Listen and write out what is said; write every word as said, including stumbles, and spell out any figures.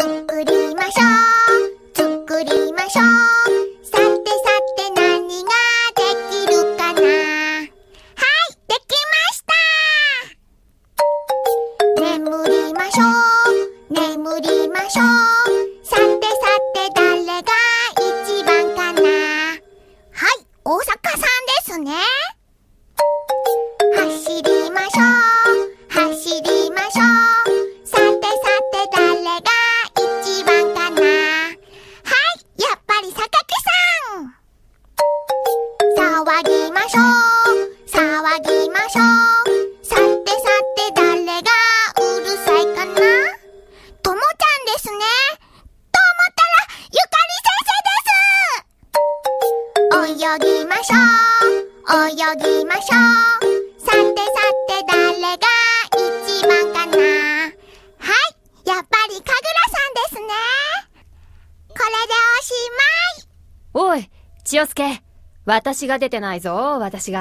作りましょう作りましょう。さてさて何ができるかな。はい、できました。眠りましょう眠りましょう。さてさて誰が一番かな。はい、大阪さんですね。走りましょう走りましょう。私が出てないぞ、私が。